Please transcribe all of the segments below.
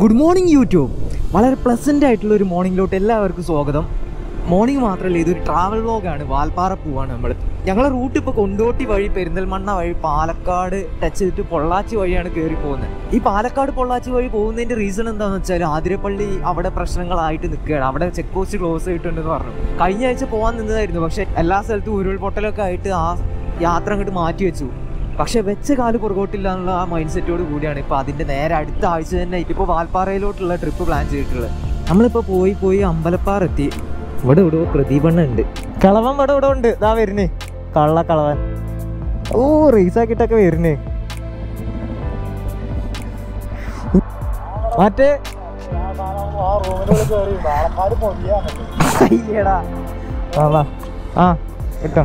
Good morning YouTube. വളരെ pleasant ആയിട്ടുള്ള ഒരു മോർണിംഗിലോട്ട് എല്ലാവർക്കും സ്വാഗതം. മോർണിംഗ് മാത്രമല്ല ഇതൊരു ട്രാവൽ വ്ലോഗാണ്. വാൽപ്പാറ പോവാണ് നമ്മൾ. ഞങ്ങളുടെ റൂട്ട് ഇപ്പോൾ കൊണ്ടോട്ടി വഴി പെരിന്തൽമണ്ണ വഴി പാലക്കാട് ടച്ച് ചെയ്തിട്ട് പൊള്ളാച്ചി വഴിയാണ് കയറി പോകുന്നത്. ഈ പാലക്കാട് പൊള്ളാച്ചി വഴി പോകുന്നതിൻ്റെ റീസൺ എന്താണെന്ന് വെച്ചാൽ ആതിരപ്പള്ളി അവിടെ പ്രശ്നങ്ങളായിട്ട് നിൽക്കുകയാണ്. അവിടെ ചെക്ക് പോസ്റ്റ് ക്ലോസ് ആയിട്ടുണ്ടെന്ന് പറഞ്ഞു. കഴിഞ്ഞ ആഴ്ച പോകാൻ നിന്നതായിരുന്നു, പക്ഷേ എല്ലാ സ്ഥലത്തും ഉരുൾപൊട്ടലൊക്കെ ആയിട്ട് ആ യാത്ര അങ്ങോട്ട് മാറ്റി വെച്ചു. പക്ഷേ വെച്ച കാല് പുറകോട്ടില്ല എന്നുള്ള ആ മൈൻഡ് സെറ്റോട് കൂടിയാണ് ഇപ്പോൾ അതിൻ്റെ നേരെ അടുത്ത ആഴ്ച തന്നെ ഇപ്പോൾ വാൽപ്പാറയിലോട്ടുള്ള ട്രിപ്പ് പ്ലാൻ ചെയ്തിട്ടുള്ളത്. നമ്മളിപ്പോൾ പോയി അമ്പലപ്പാറ എത്തി. ഇവിടെ ഇവിടെ പ്രതിഭണ്ണ ഉണ്ട്, കളവൻ ഇവിടെ ഇവിടെ ഉണ്ട്. ഇതാ വരുന്നേ കള്ള കളവൻ. ഓ റേസാക്കിയിട്ടൊക്കെ വരുന്നേ. മറ്റേ ആ കേട്ടോ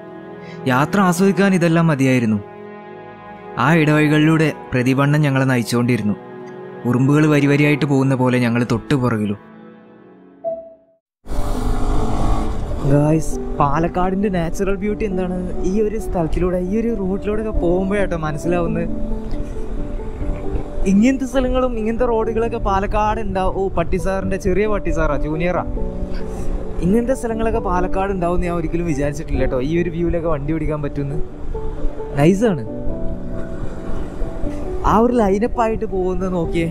യാത്ര ആസ്വദിക്കാൻ ഇതെല്ലാം മതിയായിരുന്നു. ആ ഇടവഴികളിലൂടെ പ്രതിഭണ്ണൻ ഞങ്ങളെ നയിച്ചുകൊണ്ടിരുന്നു. ഉറുമ്പുകൾ വരിവരിയായിട്ട് പോകുന്ന പോലെ ഞങ്ങൾ തൊട്ട് പുറകിലും. ഗായ്സ്, പാലക്കാടിൻ്റെ നാച്ചുറൽ ബ്യൂട്ടി എന്താണ് ഈ ഒരു സ്ഥലത്തിലൂടെ ഈ ഒരു റൂട്ടിലൂടെയൊക്കെ പോകുമ്പോഴാട്ടോ മനസ്സിലാവുന്നത്. ഇങ്ങനത്തെ സ്ഥലങ്ങളും ഇങ്ങനത്തെ റോഡുകളൊക്കെ പാലക്കാട് ഉണ്ടാവും. ഓ പട്ടിസാറിൻ്റെ ചെറിയ പട്ടിസാറാ ജൂനിയറാ. ഇങ്ങനത്തെ സ്ഥലങ്ങളൊക്കെ പാലക്കാട് ഉണ്ടാവുമെന്ന് ഞാൻ ഒരിക്കലും വിചാരിച്ചിട്ടില്ല കേട്ടോ. ഈ ഒരു വ്യൂവിലൊക്കെ വണ്ടി ഓടിക്കാൻ പറ്റുമെന്ന്. നൈസാണ് ആ ഒരു ലൈനപ്പായിട്ട് പോകുന്നത്. നോക്കിയേ,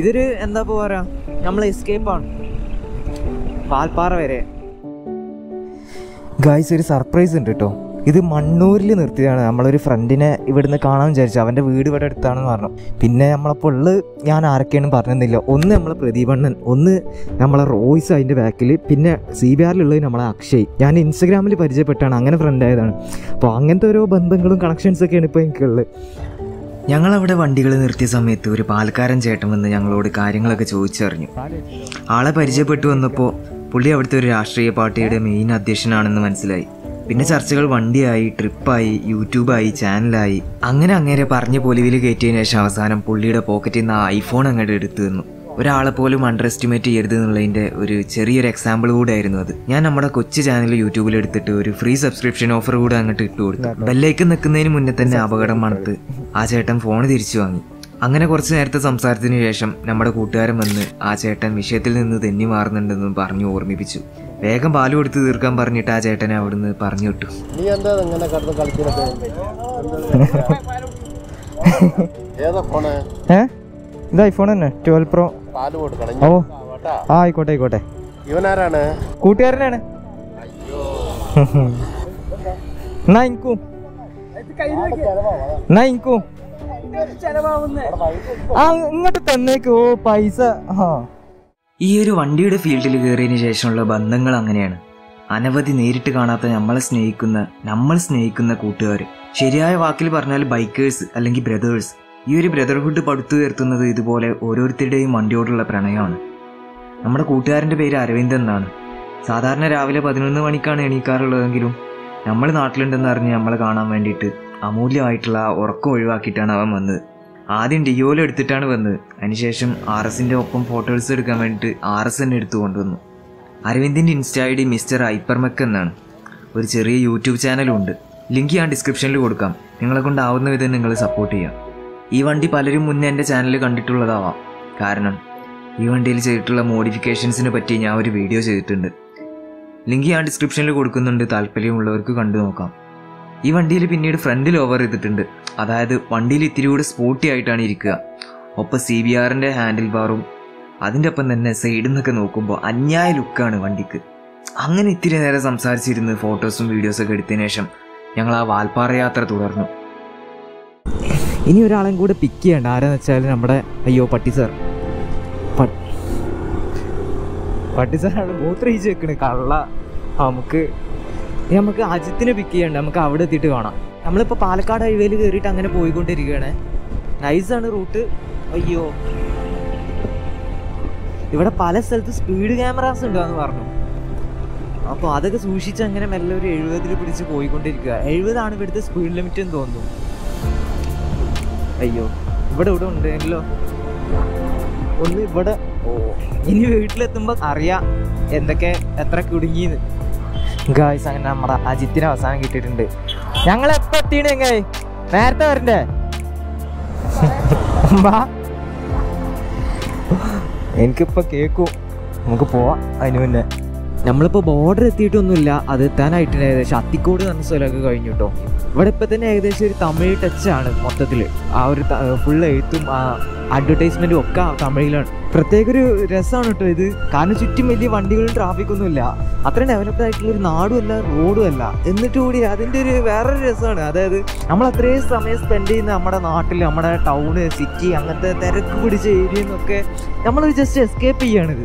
ഇതൊരു എന്താ പറയുക, നമ്മൾ എസ്കേപ്പാണ് പാൽപ്പാറ വരെ. ഗായ്സ്, ഒരു സർപ്രൈസ് ഉണ്ട് കേട്ടോ. ഇത് മണ്ണൂരിൽ നിർത്തിയതാണ്. നമ്മളൊരു ഫ്രണ്ടിനെ ഇവിടുന്ന് കാണാൻ വിചാരിച്ചു. അവൻ്റെ വീട് ഇവിടെ അടുത്താണെന്ന് പറഞ്ഞു. പിന്നെ നമ്മളപ്പോൾ ഉള്ളത് ഞാൻ ആരൊക്കെയാണ് പറഞ്ഞിരുന്നില്ല. ഒന്ന് നമ്മളെ പ്രതിഭണ്ണൻ, ഒന്ന് നമ്മളെ റോയ്സ് അതിൻ്റെ ബാക്കിൽ, പിന്നെ CBRലുള്ളത് നമ്മളെ അക്ഷയ്. ഞാൻ ഇൻസ്റ്റഗ്രാമിൽ പരിചയപ്പെട്ടാണ്, അങ്ങനെ ഫ്രണ്ടായതാണ്. അപ്പോൾ അങ്ങനത്തെ ഓരോ ബന്ധങ്ങളും കണക്ഷൻസൊക്കെയാണ് ഇപ്പോൾ എനിക്കുള്ളത്. ഞങ്ങളവിടെ വണ്ടികൾ നിർത്തിയ സമയത്ത് ഒരു പാലക്കാരൻ ചേട്ടൻ വന്ന് ഞങ്ങളോട് കാര്യങ്ങളൊക്കെ ചോദിച്ചറിഞ്ഞു. ആളെ പരിചയപ്പെട്ടു വന്നപ്പോൾ പുള്ളി അവിടുത്തെ ഒരു രാഷ്ട്രീയ പാർട്ടിയുടെ മെയിൻ അധ്യക്ഷനാണെന്ന് മനസ്സിലായി. പിന്നെ ചർച്ചകൾ വണ്ടിയായി, ട്രിപ്പായി, യൂട്യൂബായി, ചാനലായി, അങ്ങനെ അങ്ങേരെ പറഞ്ഞ പൊലിവിൽ കയറ്റിയതിനു ശേഷം അവസാനം പുള്ളിയുടെ പോക്കറ്റിൽ നിന്ന് ആ iPhone അങ്ങോട്ട് എടുത്തു തന്നു. ഒരാളെ പോലും അണ്ടർ എസ്റ്റിമേറ്റ് ചെയ്യരുത് എന്നുള്ളതിൻ്റെ ഒരു ചെറിയൊരു എക്സാമ്പിൾ കൂടെ ആയിരുന്നു അത്. ഞാൻ നമ്മുടെ കൊച്ചു ചാനൽ യൂട്യൂബിൽ എടുത്തിട്ട് ഒരു ഫ്രീ സബ്സ്ക്രിപ്ഷൻ ഓഫർ കൂടെ അങ്ങോട്ട് ഇട്ടു കൊടുത്തു. ബെല്ലേക്ക് നിൽക്കുന്നതിന് മുന്നേ തന്നെ അപകടം മണത്ത് ആ ചേട്ടൻ ഫോൺ തിരിച്ചു വാങ്ങി. അങ്ങനെ കുറച്ച് നേരത്തെ സംസാരത്തിന് ശേഷം നമ്മുടെ കൂട്ടുകാരൻ വന്ന് ആ ചേട്ടൻ വിഷയത്തിൽ നിന്ന് തെന്നി മാറുന്നുണ്ടെന്ന് പറഞ്ഞു ഓർമ്മിപ്പിച്ചു. വേഗം പാല് കൊടുത്ത് തീർക്കാൻ പറഞ്ഞിട്ട് ആ ചേട്ടനെ അവിടുന്ന് പറഞ്ഞു വിട്ടു. ഇത് iPhone തന്നെ 12 Pro. ഓ ആ ആയിക്കോട്ടെ ആയിക്കോട്ടെ. ഇവനാരാണ്? കൂട്ടുകാരനാണ്. അങ്ങോട്ട് തന്നേക്ക് ഓ പൈസ. ഈ ഒരു വണ്ടിയുടെ ഫീൽഡിൽ കയറിയതിനു ശേഷമുള്ള ബന്ധങ്ങൾ അങ്ങനെയാണ്. അനവധി നേരിട്ട് കാണാത്ത നമ്മൾ സ്നേഹിക്കുന്ന കൂട്ടുകാർ, ശരിയായ വാക്കിൽ പറഞ്ഞാൽ ബൈക്കേഴ്സ് അല്ലെങ്കിൽ ബ്രദേഴ്സ്. ഈ ഒരു ബ്രദർഹുഡ് പടുത്തു ഉയർത്തുന്നത് ഇതുപോലെ ഓരോരുത്തരുടെയും വണ്ടിയോടുള്ള പ്രണയമാണ്. നമ്മുടെ കൂട്ടുകാരൻ്റെ പേര് അരവിന്ദ് എന്നാണ്. സാധാരണ രാവിലെ 11 മണിക്കാണ് എണീക്കാറുള്ളതെങ്കിലും നമ്മൾ നാട്ടിലുണ്ടെന്ന് അറിഞ്ഞ് നമ്മളെ കാണാൻ വേണ്ടിയിട്ട് അമൂല്യമായിട്ടുള്ള ഉറക്കം ഒഴിവാക്കിയിട്ടാണ് അവൻ വന്നത്. ആദ്യം ഡിയോയിൽ എടുത്തിട്ടാണ് വന്നത്. അതിനുശേഷം RSൻ്റെ ഒപ്പം ഫോട്ടോസ് എടുക്കാൻ വേണ്ടിയിട്ട് RS തന്നെ എടുത്തു കൊണ്ടുവന്നു. അരവിന്ദിൻ്റെ ഇൻസ്റ്റ ID മിസ്റ്റർ ഹൈപ്പർമെക്ക് എന്നാണ്. ഒരു ചെറിയ യൂട്യൂബ് ചാനലുണ്ട്, ലിങ്ക് ഞാൻ ഡിസ്ക്രിപ്ഷനിൽ കൊടുക്കാം. നിങ്ങളെ കൊണ്ടാവുന്ന വിധം നിങ്ങൾ സപ്പോർട്ട് ചെയ്യാം. ഈ വണ്ടി പലരും മുന്നേ എൻ്റെ ചാനലിൽ കണ്ടിട്ടുള്ളതാവാം. കാരണം ഈ വണ്ടിയിൽ ചെയ്തിട്ടുള്ള മോഡിഫിക്കേഷൻസിനെ പറ്റി ഞാൻ ഒരു വീഡിയോ ചെയ്തിട്ടുണ്ട്. ലിങ്ക് ഞാൻ ഡിസ്ക്രിപ്ഷനിൽ കൊടുക്കുന്നുണ്ട്, താല്പര്യമുള്ളവർക്ക് കണ്ടു നോക്കാം. ഈ വണ്ടിയിൽ പിന്നീട് ഫ്രണ്ടിൽ ഓവർ ചെയ്തിട്ടുണ്ട്. അതായത് വണ്ടിയിൽ ഇത്തിരി കൂടെ സ്പോർട്ടി ആയിട്ടാണ് ഇരിക്കുക. ഒപ്പം CBRൻ്റെ ഹാൻഡിൽ ബാറും അതിൻ്റെ ഒപ്പം തന്നെ സൈഡിൽ നിന്നൊക്കെ നോക്കുമ്പോൾ അന്യായ ലുക്കാണ് വണ്ടിക്ക്. അങ്ങനെ ഇത്തിരി നേരം സംസാരിച്ചിരുന്ന് ഫോട്ടോസും വീഡിയോസൊക്കെ എടുത്തതിന് ശേഷം ഞങ്ങൾ ആ വാൽപ്പാറ യാത്ര തുടർന്നു. ഇനി ഒരാളെയും കൂടെ പിക്ക് ചെയ്യണ്ട. ആരാന്ന് വെച്ചാൽ നമ്മുടെ അയ്യോ പട്ടി സാർ. പട്ടി സാറാണ് മൂത്രയിച്ച് വെക്കണേ കള്ള. നമുക്ക് അജിത്തിനെ പിക്ക് ചെയ്യണ്ട, നമുക്ക് അവിടെ എത്തിയിട്ട് കാണാം. നമ്മളിപ്പോൾ പാലക്കാട് ഹൈവേയിൽ കയറിയിട്ട് അങ്ങനെ പോയിക്കൊണ്ടിരിക്കുകയാണ്. നൈസാണ് റൂട്ട്. അയ്യോ ഇവിടെ പല സ്ഥലത്ത് സ്പീഡ് ക്യാമറാസ് ഉണ്ടാന്ന് പറഞ്ഞു. അപ്പോൾ അതൊക്കെ സൂക്ഷിച്ച് അങ്ങനെ മെല്ലെ ഒരു 70 പിടിച്ച് പോയിക്കൊണ്ടിരിക്കുക. 70 ഇവിടുത്തെ സ്പീഡ് ലിമിറ്റ് എന്ന് തോന്നുന്നു. അയ്യോ ഇവിടെ ഇവിടെ ഉണ്ടല്ലോ ഒന്ന് ഇവിടെ. ഓ ഇനി വീട്ടിലെത്തുമ്പോൾ അറിയാം എന്തൊക്കെ എത്ര കുടുങ്ങിയെന്ന്. ഗായ്സ് അങ്ങനെ നമ്മുടെ അജിത്തിന് അവസാനം കിട്ടിയിട്ടുണ്ട്. ഞങ്ങളെപ്പോൾ എത്തിയാണ് എങ്ങനെ നേരത്തെ വരണ്ടേ? എനിക്കിപ്പോൾ കേൾക്കും. നമുക്ക് പോവാം. അതിന് മുന്നേ നമ്മളിപ്പോൾ ബോർഡർ എത്തിയിട്ടൊന്നുമില്ല. അത് എത്താനായിട്ട് ഏകദേശം അത്തിക്കോട് എന്ന സ്ഥലമൊക്കെ കഴിഞ്ഞു കേട്ടോ. ഇവിടെ ഇപ്പം തന്നെ ഏകദേശം ഒരു തമിഴ് ടച്ചാണ് മൊത്തത്തിൽ. ആ ഒരു ഫുൾ എഴുത്തും അഡ്വർടൈസ്മെൻറ്റും ഒക്കെ തമിഴിലാണ്. പ്രത്യേക ഒരു രസമാണ് കേട്ടോ ഇത്. കാരണം ചുറ്റും വലിയ വണ്ടികളും ട്രാഫിക്കൊന്നും ഇല്ല. അത്ര ഡെവലപ്ഡ് ആയിട്ടുള്ളൊരു നാടും അല്ല, റോഡും അല്ല. എന്നിട്ട് കൂടി അതിൻ്റെ ഒരു വേറൊരു രസമാണ്. അതായത് നമ്മൾ അത്രയും സമയം സ്പെൻഡ് ചെയ്യുന്ന നമ്മുടെ നാട്ടിൽ, നമ്മുടെ ടൗണ്, സിറ്റി, അങ്ങനത്തെ തിരക്ക് പിടിച്ച ഏരിയ എന്നൊക്കെ നമ്മളൊരു ജസ്റ്റ് എസ്കേപ്പ് ചെയ്യുകയാണിത്.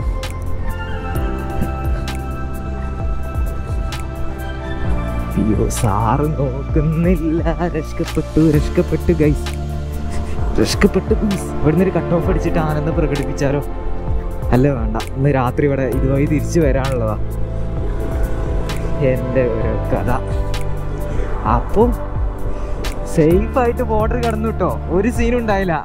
അയ്യോ സാറ് നോക്കുന്നില്ല. രക്ഷപ്പെട്ടു രക്ഷപ്പെട്ടു ഗൈസ് രക്ഷപ്പെട്ടു ഗൈസ്. ഇവിടുന്ന് ഒരു കട്ട് ഓഫ് അടിച്ചിട്ട് ആനന്ദം പ്രകടിപ്പിച്ചാലോ? അല്ല വേണ്ട, ഇന്ന് രാത്രി ഇവിടെ ഇതുമായി തിരിച്ചു വരാനുള്ളതാ എൻ്റെ ഒരു കഥ. അപ്പോൾ സേഫായിട്ട് ബോർഡർ കടന്നു കേട്ടോ. ഒരു സീനും ഉണ്ടായില്ല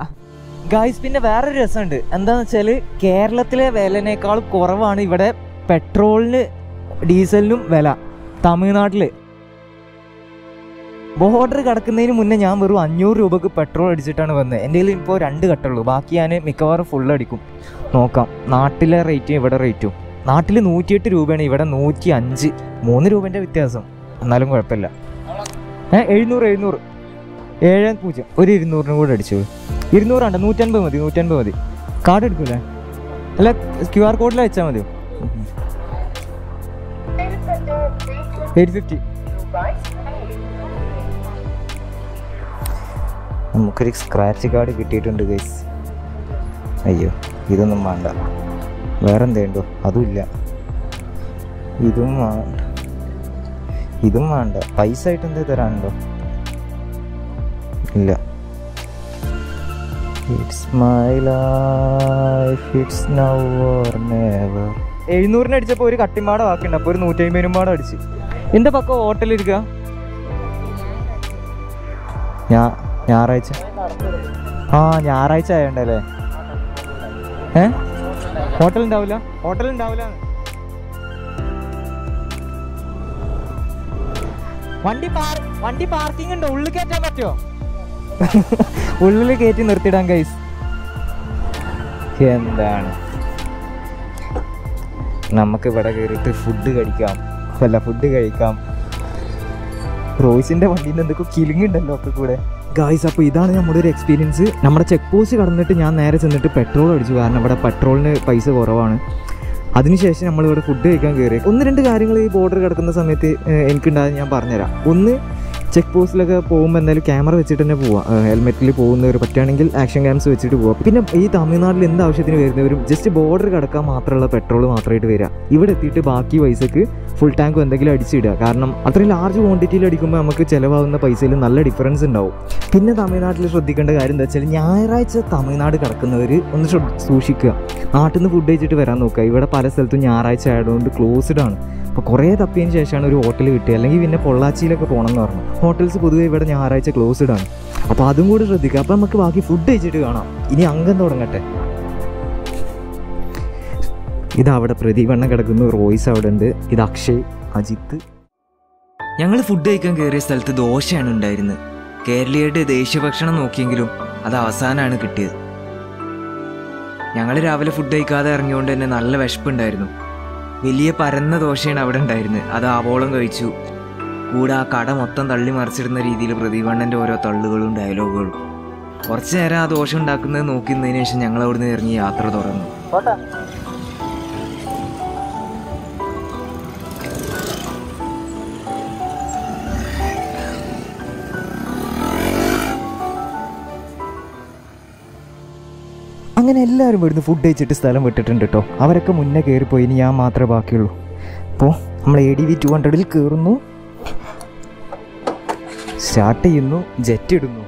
ഗൈസ്. പിന്നെ വേറൊരു രസമുണ്ട്. എന്താണെന്ന് വെച്ചാൽ കേരളത്തിലെ വിലനേക്കാൾ കുറവാണ് ഇവിടെ പെട്രോളിന് ഡീസലിനും വില തമിഴ്നാട്ടിൽ. ബോർഡർ കടക്കുന്നതിന് മുന്നേ ഞാൻ വെറും 500 രൂപക്ക് പെട്രോൾ അടിച്ചിട്ടാണ് വന്നത്. എൻ്റെ കയ്യിൽ ഇപ്പോൾ 2 കട്ടുള്ളൂ. ബാക്കി ഞാൻ മിക്കവാറും ഫുൾ അടിക്കും. നോക്കാം നാട്ടിലെ റേറ്റും ഇവിടെ റേറ്റും. നാട്ടിൽ 108 രൂപയാണ്, ഇവിടെ 105. 3 രൂപേൻ്റെ വ്യത്യാസം. എന്നാലും കുഴപ്പമില്ല. 700 7.0 ഒരു 200 കൂടെ അടിച്ചോളൂ. 200 150 മതി. 150 മതി. കാർഡ് എടുക്കൂലേ? അല്ല QR കോഡിൽ അയച്ചാൽ മതിയോ? 850. നമുക്കൊരു സ്ക്രാച്ച് കാർഡ് കിട്ടിയിട്ടുണ്ട് ഗൈസ്. അയ്യോ ഇതൊന്നും വേണ്ട. വേറെന്തേണ്ടോ? അതുമില്ല. ഇതും വേണ്ട. ഇതും വേണ്ട. പൈസ ആയിട്ട് എന്തേ തരാനുണ്ടോ? ഇല്ല. It's my life, it's now or never. 700 അടിച്ചപ്പോൾ ഒരു കട്ടിമാട വാക്കിണ്ട്. അപ്പോൾ ഒരു 150 അടിച്ച് എൻ്റെ പക്കം ഹോട്ടലിരിക്കുക. ഞായറാഴ്ച ഞായറാഴ്ച ആയതുകൊണ്ടല്ലേ? ഹോട്ടലുണ്ടാവില്ല ഹോട്ടലുണ്ടാവില്ല. വണ്ടി പാർക്കിംഗ് ഉണ്ടോ? ഉള്ളിൽ കയറ്റാൻ പറ്റുമോ? ഉള്ളിൽ കയറ്റി നിർത്തിയിടാൻ ഗൈസ്. എന്താണ് നമുക്ക് ഇവിടെ കയറിയിട്ട് ഫുഡ് കഴിക്കാം. അല്ല ഫുഡ് കഴിക്കാം. റോയ്സിൻ്റെ വണ്ടിയിൽ എന്തൊക്കെ കിലുങ്ങുണ്ടല്ലോ ഒക്കെ കൂടെ ഗായ്സ്. അപ്പോൾ ഇതാണ് നമ്മുടെ ഒരു എക്സ്പീരിയൻസ്. നമ്മുടെ ചെക്ക് പോസ്റ്റ് കടന്നിട്ട് ഞാൻ നേരെ ചെന്നിട്ട് പെട്രോൾ അടിച്ചു. കാരണം ഇവിടെ പെട്രോളിന് പൈസ കുറവാണ്. അതിനുശേഷം നമ്മളിവിടെ ഫുഡ് കഴിക്കാൻ കയറി. 1-2 കാര്യങ്ങൾ ഈ ബോർഡർ കിടക്കുന്ന സമയത്ത് എനിക്കുണ്ടാകുന്നത് ഞാൻ പറഞ്ഞുതരാം. ഒന്ന്, ചെക്ക് പോസ്റ്റിലൊക്കെ പോകുമ്പോൾ എന്തായാലും ക്യാമറ വെച്ചിട്ട് തന്നെ പോവാം. ഹെൽമെറ്റിൽ പോകുന്നവർ പറ്റുകയാണെങ്കിൽ ആക്ഷൻ ക്യാംസ് വെച്ചിട്ട് പോവാം. പിന്നെ ഈ തമിഴ്നാട്ടിൽ എന്ത് ആവശ്യത്തിന് വരുന്നവരും ജസ്റ്റ് ബോർഡർ കടക്കാൻ മാത്രമുള്ള പെട്രോൾ മാത്രമായിട്ട് വരിക. ഇവിടെ എത്തിയിട്ട് ബാക്കി പൈസക്ക് ഫുൾ ടാങ്ക് എന്തെങ്കിലും അടിച്ചിടുക. കാരണം അത്രയും ലാർജ് ക്വാണ്ടിറ്റിയിൽ അടിക്കുമ്പോൾ നമുക്ക് ചിലവാകുന്ന പൈസയിൽ നല്ല ഡിഫറൻസ് ഉണ്ടാവും. പിന്നെ തമിഴ്നാട്ടിൽ ശ്രദ്ധിക്കേണ്ട കാര്യം എന്താ വെച്ചാൽ ഞായറാഴ്ച തമിഴ്നാട് കടക്കുന്നവർ ഒന്ന് സൂക്ഷിക്കുക. നാട്ടിൽ നിന്ന് ഫുഡ് കഴിച്ചിട്ട് വരാൻ നോക്കുക. ഇവിടെ പല സ്ഥലത്തും ഞായറാഴ്ച ആയതുകൊണ്ട് ക്ലോസ്ഡ് ആണ്. അപ്പോൾ കുറേ തപ്പിയതിന് ശേഷമാണ് ഒരു ഹോട്ടൽ കിട്ടുക. അല്ലെങ്കിൽ പിന്നെ പൊള്ളാച്ചിയിലൊക്കെ പോകണമെന്ന് പറഞ്ഞു. ഹോട്ടൽസ് പൊതുവെ ഇവിടെ ഞായറാഴ്ച ക്ലോസ്ഡ് ആണ്. അപ്പോൾ അതും കൂടി ശ്രദ്ധിക്കുക. അപ്പോൾ നമുക്ക് ബാക്കി ഫുഡ് കഴിച്ചിട്ട് കാണാം. ഇനി അംഗം തുടങ്ങട്ടെ. ഇതവിടെ പ്രതിവണ്ണം കിടക്കുന്നു. റോയ്സ് അവിടെ ഉണ്ട്. ഇത് അക്ഷയ്, അജിത്ത്. ഞങ്ങൾ ഫുഡ് കഴിക്കാൻ കയറിയ സ്ഥലത്ത് ദോശയാണ് ഉണ്ടായിരുന്നത്. കേരളീയരുടെ ദേശീയ ഭക്ഷണം നോക്കിയെങ്കിലും അത് അവസാനമാണ് കിട്ടിയത്. ഞങ്ങൾ രാവിലെ ഫുഡ് കഴിക്കാതെ ഇറങ്ങിയോണ്ട് തന്നെ നല്ല വിശപ്പുണ്ടായിരുന്നു. വലിയ പരന്ന ദോശയാണ് അവിടെ ഉണ്ടായിരുന്നത്. അത് ആവോളം കഴിച്ചു. കൂടെ ആ കട മൊത്തം തള്ളി മറിച്ചിടുന്ന രീതിയിൽ പ്രതിഭണ്ണൻ്റെ ഓരോ തള്ളുകളും ഡയലോഗുകളും. കുറച്ചു നേരം ആ ദോശ ഉണ്ടാക്കുന്നത് നോക്കുന്നതിന് ശേഷം ഞങ്ങൾ അവിടുന്ന് ഇറങ്ങി യാത്ര തുടർന്നു. അങ്ങനെ എല്ലാവരും ഇവിടുന്ന് ഫുഡ് കഴിച്ചിട്ട് സ്ഥലം വിട്ടിട്ടുണ്ട് കേട്ടോ. അവരൊക്കെ മുന്നേ കയറിപ്പോയി, ഇനി ഞാൻ മാത്രമേ ബാക്കിയുള്ളൂ. അപ്പോൾ നമ്മൾ ADV 200 കയറുന്നു, സ്റ്റാർട്ട് ചെയ്യുന്നു, ജെറ്റ് ഇടുന്നു.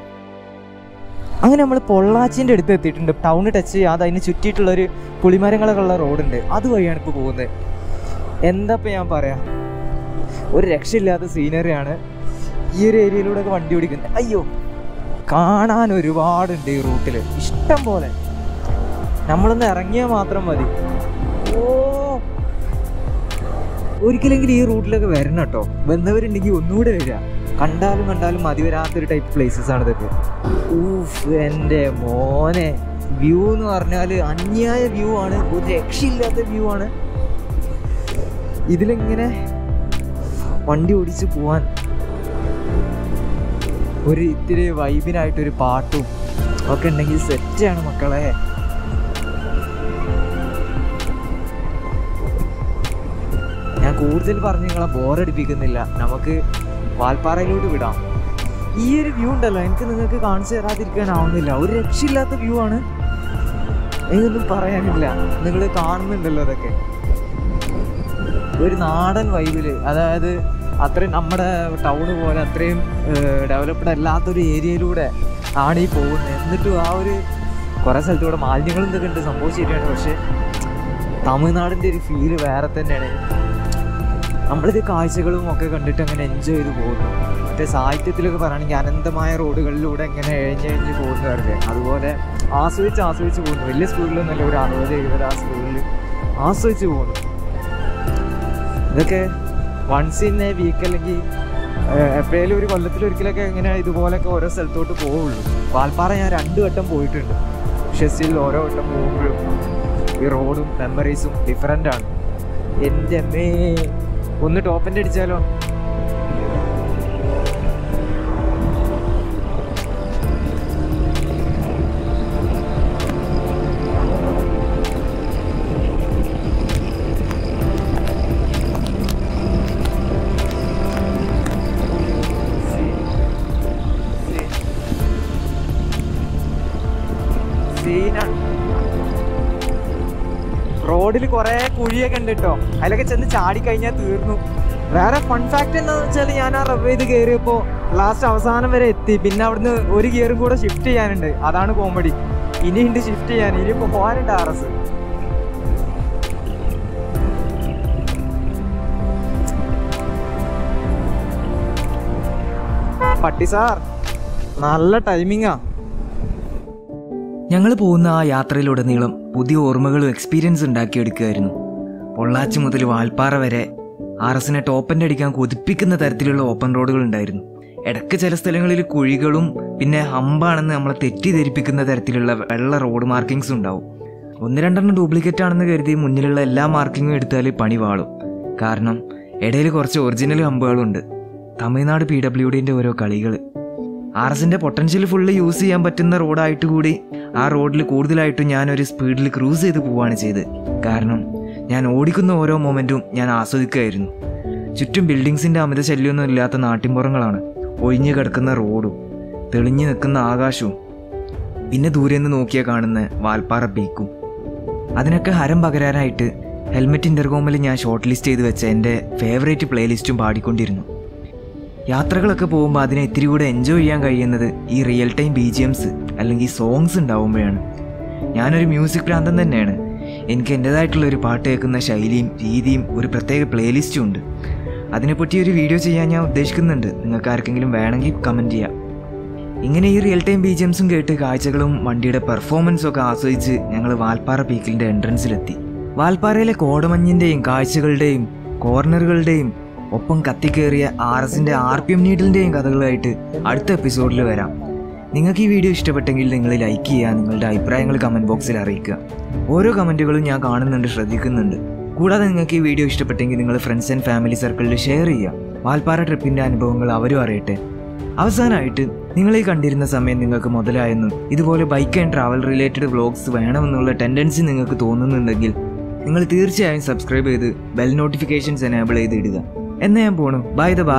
അങ്ങനെ നമ്മൾ പൊള്ളാച്ചിൻ്റെ അടുത്ത് എത്തിയിട്ടുണ്ട്. ടൗണ് ടച്ച് ചെയ്യുക, അത് അതിന് ചുറ്റിയിട്ടുള്ളൊരു പുളിമരങ്ങളൊക്കെ ഉള്ള റോഡുണ്ട്, അതുവഴിയാണ് ഇപ്പോൾ പോകുന്നത്. എന്താ ഇപ്പം ഞാൻ പറയാം, ഒരു രക്ഷയില്ലാത്ത സീനറിയാണ് ഈ ഒരു ഏരിയയിലൂടെ ഒക്കെ വണ്ടി ഓടിക്കുന്നത്. അയ്യോ, കാണാൻ ഒരുപാടുണ്ട് ഈ റൂട്ടിൽ, ഇഷ്ടം പോലെ. നമ്മളൊന്ന് ഇറങ്ങിയാൽ മാത്രം മതി. ഓ, ഒരിക്കലെങ്കിലും ഈ റൂട്ടിലൊക്കെ വരണം കേട്ടോ. വന്നവരുണ്ടെങ്കിൽ ഒന്നുകൂടെ വരിക. കണ്ടാലും മതി വരാത്തൊരു ടൈപ്പ് പ്ലേസസ് ആണ് ഇതൊക്കെ. ഊഫ്, എൻ്റെ മോനെ, വ്യൂ എന്ന് പറഞ്ഞാൽ അന്യായ വ്യൂ ആണ്, ഒരു രക്ഷയില്ലാത്ത വ്യൂ ആണ്. ഇതിലിങ്ങനെ വണ്ടി ഓടിച്ച് പോവാൻ ഒരു ഇത്തിരി വൈബിനായിട്ടൊരു പാട്ടും ഒക്കെ ഉണ്ടെങ്കിൽ സെറ്റാണ് മക്കളെ. ഞാൻ കൂടുതൽ പറഞ്ഞ് നിങ്ങളെ ബോറടിപ്പിക്കുന്നില്ല, നമുക്ക് വാൽപ്പാറയിലോട്ട് വിടാം. ഈ ഒരു വ്യൂ ഉണ്ടല്ലോ, എനിക്ക് നിങ്ങൾക്ക് കാണിച്ചു തരാതിരിക്കാനാവുന്നില്ല. ഒരു രക്ഷയില്ലാത്ത വ്യൂ ആണ്, എനിക്കൊന്നും പറയാനില്ല. നിങ്ങൾ കാണുന്നുണ്ടല്ലോ അതൊക്കെ, ഒരു നാടൻ വൈബില്. അതായത് അത്രയും നമ്മുടെ ടൗണ് പോലെ അത്രയും ഡെവലപ്ഡ് അല്ലാത്തൊരു ഏരിയയിലൂടെ ആണ് ഈ പോകുന്നത്. എന്നിട്ടും ആ ഒരു കുറേ സ്ഥലത്തൂടെ മാലിന്യങ്ങളും ഇതൊക്കെ ഉണ്ട്, സംഭവം ശരിയാണ്. പക്ഷെ തമിഴ്നാടിൻ്റെ ഒരു ഫീല് വേറെ തന്നെയാണ്. നമ്മളിത് കാഴ്ചകളും ഒക്കെ കണ്ടിട്ട് അങ്ങനെ എൻജോയ് ചെയ്ത് പോകുന്നു. മറ്റേ സാഹിത്യത്തിലൊക്കെ പറയുകയാണെങ്കിൽ അനന്തമായ റോഡുകളിലൂടെ ഇങ്ങനെ എഴിഞ്ഞ് പോകുന്നവരുടെ അതുപോലെ ആസ്വദിച്ച് പോകുന്നു. വലിയ സ്കൂളിലൊന്നുമല്ല, ഒരു 60-70 ആ സ്കൂളിൽ ആസ്വദിച്ച് പോകുന്നു. ഇതൊക്കെ വൺസ് ഇൻ എ വീക്ക് അല്ലെങ്കിൽ എപ്പോഴേലും ഒരു കൊല്ലത്തിലൊരിക്കലൊക്കെ ഇങ്ങനെ ഇതുപോലെയൊക്കെ ഓരോ സ്ഥലത്തോട്ട് പോവുള്ളൂ. വാൽപ്പാറ ഞാൻ 2 വട്ടം പോയിട്ടുണ്ട്. ഷെസ്സിൽ ഓരോ വട്ടം പോകുമ്പോഴും ഈ റോഡും മെമ്മറീസും ഡിഫറെൻ്റാണ്. എൻ്റെ അമ്മേ, ഒന്ന് ടോപ്പിൻ്റെ അടിച്ചാലോ. റോഡിൽ കുറേ കുഴിയൊക്കെ ഉണ്ട് കേട്ടോ, അതിലൊക്കെ ചെന്ന് ചാടിക്കഴിഞ്ഞാൽ തീർന്നു. വേറെ ഫൺ ഫാക്ട് എന്താണെന്ന് വെച്ചാൽ, ഞാൻ ആ റബ് ചെയ്ത് കയറിയപ്പോൾ ലാസ്റ്റ് അവസാനം വരെ എത്തി. പിന്നെ അവിടുന്ന് ഒരു ഗിയറും കൂടെ ഷിഫ്റ്റ് ചെയ്യാനുണ്ട്, അതാണ് കോമഡി. ഇനിയുണ്ട് ഷിഫ്റ്റ് ചെയ്യാൻ, ഇനിയിപ്പോൾ പോകാനുണ്ട് RS. പട്ടി സാർ, നല്ല ടൈമിങ്ങാ. ഞങ്ങൾ പോകുന്ന ആ യാത്രയിലുടനീളം പുതിയ ഓർമ്മകളും എക്സ്പീരിയൻസ് ഉണ്ടാക്കിയെടുക്കുകയായിരുന്നു. പൊള്ളാച്ചി മുതൽ വാൽപ്പാറ വരെ RSനെ ടോപ്പൻ്റെ അടിക്കാൻ കൊതിപ്പിക്കുന്ന തരത്തിലുള്ള ഓപ്പൺ റോഡുകളുണ്ടായിരുന്നു. ഇടയ്ക്ക് ചില സ്ഥലങ്ങളിൽ കുഴികളും പിന്നെ ഹമ്പാണെന്ന് നമ്മളെ തെറ്റിദ്ധരിപ്പിക്കുന്ന തരത്തിലുള്ള വെള്ള റോഡ് മാർക്കിങ്സും ഉണ്ടാവും. 1-2 ഡ്യൂപ്ലിക്കേറ്റ് ആണെന്ന് കരുതി മുന്നിലുള്ള എല്ലാ മാർക്കിങ്ങും എടുത്താൽ പണി വാളും. കാരണം ഇടയിൽ കുറച്ച് ഒറിജിനൽ ഹമ്പുകളുണ്ട്. തമിഴ്നാട് PWDൻ്റെ ഓരോ കളികൾ. RSൻ്റെ പൊട്ടൻഷ്യൽ ഫുള്ള് യൂസ് ചെയ്യാൻ പറ്റുന്ന റോഡായിട്ട് കൂടി ആ റോഡിൽ കൂടുതലായിട്ടും ഞാനൊരു സ്പീഡിൽ ക്രൂസ് ചെയ്ത് പോവുകയാണ് ചെയ്തത്. കാരണം ഞാൻ ഓടിക്കുന്ന ഓരോ മൊമെൻറ്റും ഞാൻ ആസ്വദിക്കുകയായിരുന്നു. ചുറ്റും ബിൽഡിങ്സിൻ്റെ അമിത ശല്യമൊന്നും ഇല്ലാത്ത നാട്ടിൻപുറങ്ങളാണ്. ഒഴിഞ്ഞു കിടക്കുന്ന റോഡും തെളിഞ്ഞു നിൽക്കുന്ന ആകാശവും പിന്നെ ദൂരെ നിന്ന് നോക്കിയാൽ കാണുന്ന വാൽപ്പാറ പീക്കും. അതിനൊക്കെ ഹരം പകരാനായിട്ട് ഹെൽമെറ്റ് ഇൻ്റർകോമിൽ ഞാൻ ഷോർട്ട് ലിസ്റ്റ് ചെയ്ത് വെച്ച എൻ്റെ ഫേവറേറ്റ് പ്ലേലിസ്റ്റും പാടിക്കൊണ്ടിരുന്നു. യാത്രകളൊക്കെ പോകുമ്പോൾ അതിനെ ഇത്തിരി കൂടെ എൻജോയ് ചെയ്യാൻ കഴിയുന്നത് ഈ റിയൽ ടൈം BGMs അല്ലെങ്കിൽ സോങ്സ് ഉണ്ടാവുമ്പോഴാണ്. ഞാനൊരു മ്യൂസിക് ഭ്രാന്തൻ തന്നെയാണ്. എനിക്ക് എൻ്റേതായിട്ടുള്ള ഒരു പാട്ട് കേൾക്കുന്ന ശൈലിയും രീതിയും ഒരു പ്രത്യേക പ്ലേലിസ്റ്റും ഉണ്ട്. അതിനെപ്പറ്റി ഒരു വീഡിയോ ചെയ്യാൻ ഞാൻ ഉദ്ദേശിക്കുന്നുണ്ട്. നിങ്ങൾക്ക് ആർക്കെങ്കിലും വേണമെങ്കിൽ കമൻറ്റ് ചെയ്യാം. ഇങ്ങനെ ഈ റിയൽ ടൈം BGMs കേട്ട് കാഴ്ചകളും വണ്ടിയുടെ പെർഫോമൻസും ഒക്കെ ആസ്വദിച്ച് ഞങ്ങൾ വാൽപ്പാറ പീക്കിൻ്റെ എൻട്രൻസിലെത്തി. വാൽപ്പാറയിലെ കോടമഞ്ഞിൻ്റെയും കാഴ്ചകളുടെയും കോർണറുകളുടെയും ഒപ്പം കത്തിക്കേറിയ RSൻ്റെ RPM നീഡിലിൻ്റെയും കഥകളായിട്ട് അടുത്ത എപ്പിസോഡിൽ വരാം. നിങ്ങൾക്ക് ഈ വീഡിയോ ഇഷ്ടപ്പെട്ടെങ്കിൽ നിങ്ങൾ ലൈക്ക് ചെയ്യുക, നിങ്ങളുടെ അഭിപ്രായങ്ങൾ കമൻറ്റ് ബോക്സിൽ അറിയിക്കുക. ഓരോ കമൻറ്റുകളും ഞാൻ കാണുന്നുണ്ട്, ശ്രദ്ധിക്കുന്നുണ്ട്. കൂടാതെ നിങ്ങൾക്ക് ഈ വീഡിയോ ഇഷ്ടപ്പെട്ടെങ്കിൽ നിങ്ങൾ ഫ്രണ്ട്സ് ആൻഡ് ഫാമിലി സർക്കിളിൽ ഷെയർ ചെയ്യുക. വാൽപ്പാറ ട്രിപ്പിൻ്റെ അനുഭവങ്ങൾ അവരും അറിയട്ടെ. അവസാനമായിട്ട്, നിങ്ങളീ കണ്ടിരുന്ന സമയം നിങ്ങൾക്ക് മുതലായെന്നും ഇതുപോലെ bike and travel related vlogs വേണമെന്നുള്ള ടെൻഡൻസി നിങ്ങൾക്ക് തോന്നുന്നുണ്ടെങ്കിൽ നിങ്ങൾ തീർച്ചയായും സബ്സ്ക്രൈബ് ചെയ്ത് ബെൽ നോട്ടിഫിക്കേഷൻസ് എനേബിൾ ചെയ്ത് ഇടുക. എന്നേ ഞാൻ പോണു. ബൈ.